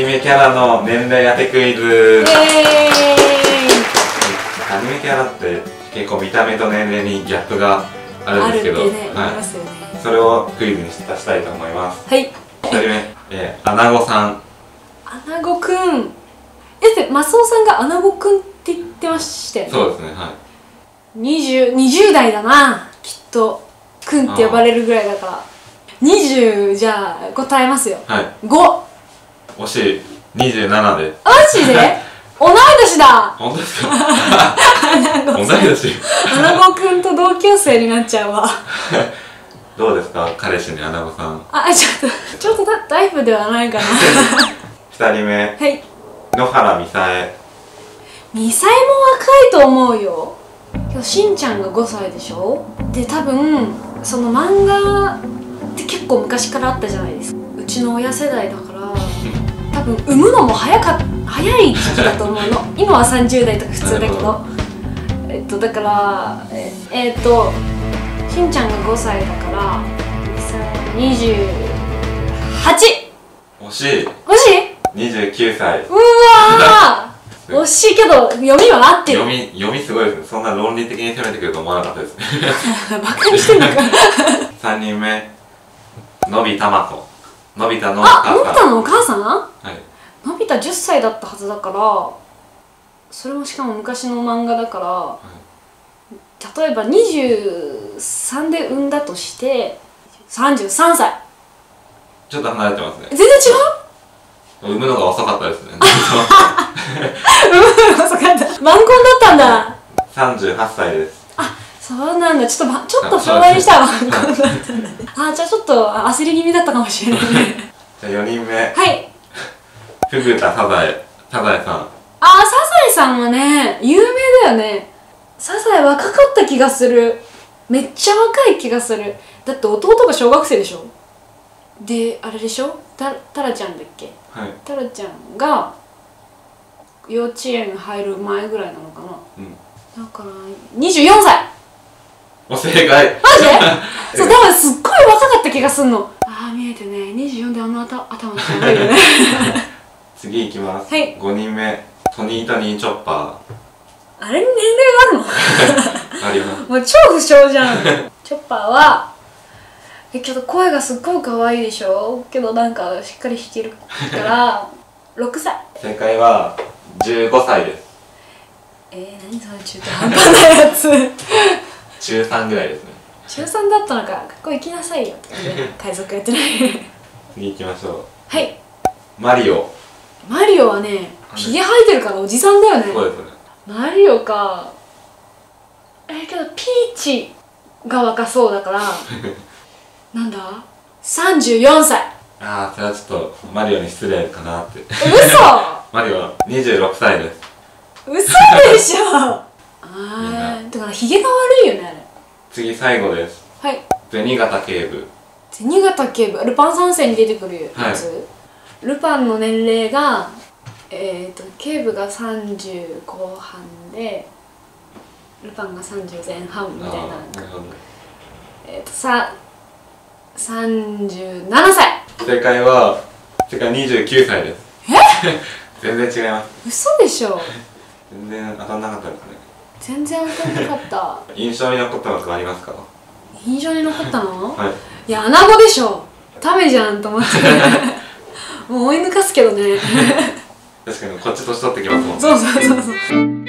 メキャラの年齢当てクイズ。アニメキャラって結構見た目と年齢にギャップがあるんですけど、それをクイズに出したいと思います。はい、1人目、アナゴさん。アナゴくんマスオさんがアナゴくんって言ってましたよね。そうですね、はい。20代だな、きっとくんって呼ばれるぐらいだから。20、じゃあ答えますよ。はい、5。惜しい、27で。マジで同い年だ。本当ですか？同い年。アナゴくんと同級生になっちゃうわ。どうですか、彼氏にアナゴさん。あ、ちょっとタイプではないかな。2人目、はい、野原みさえ。みさえも若いと思うよ。今日しんちゃんが5歳でしょ。で、多分その漫画って結構昔からあったじゃないですか。うちの親世代だから多分産むのも早い時期だと思うの。今は30代とか普通だけど、だからしんちゃんが5歳だから28。惜しい。惜しい。29歳。うわー、惜しいけど読みは合ってる。読みすごいですね。そんな論理的に攻めてくると思わなかったですね。バカにしてんのか。3人目、のびたまこ。のび太のお母さん。あ、のび太のお母さん。はい、のび太10歳だったはずだから、それもしかも昔の漫画だから、はい、例えば23で産んだとして33歳。ちょっと離れてますね。全然違う。産むのが遅かったですね。産むのが遅かった。晩婚だったんだ。38歳です。あ、そうなんだ。ちょっと障害した晩婚だったんだ。あ、じゃあちょっと焦り気味だったかもしれない。じゃあ4人目。はい。フグタサザエさん。あ、サザエさんはね、有名だよね。サザエ若かった気がする。めっちゃ若い気がする。だって弟が小学生でしょ。で、あれでしょ、タラちゃんだっけ。はい、タラちゃんが幼稚園入る前ぐらいなのかな。うん、だから24歳。お、正解。マジで？そう、多分すっごい若かった気がすんの。ああ、見えてね。24であの頭しかないよね。次いきます。はい。5人目、トニーチョッパー。あれに年齢があるの？あります。もう超不詳じゃん。チョッパーは。けど声がすっごい可愛いでしょ。けどなんかしっかり弾けるから6歳。正解は15歳です。何その中途半端なやつ。中3ぐらいですね。中3だったのか。学校行きなさいよって海賊やってない。次行きましょう。はい、マリオはね、ひげ生えてるからおじさんだよね。そうですね、マリオか。けどピーチが若そうだからなんだ、34歳。ああ、それはちょっとマリオに失礼かなって。嘘。マリオは26歳です。嘘でしょ。ああ、だからひげが悪いよね、あれ。次、最後です。はい。銭形警部。銭形警部、ルパン三世に出てくるやつ。はい、ルパンの年齢が警部が30後半で、ルパンが30前半みたいな。37歳。正解は29歳です。え？全然違います。嘘でしょ。全然当たんなかったですね。全然当たんなかった。印象に残ったのとかありますか？印象に残ったの？はい。いや、アナゴでしょ。タメじゃんと思って。もう追い抜かすけどね。確かにこっち年取ってきますもんね。そうそうそうそう。